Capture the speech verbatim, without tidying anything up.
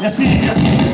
Merci, merci.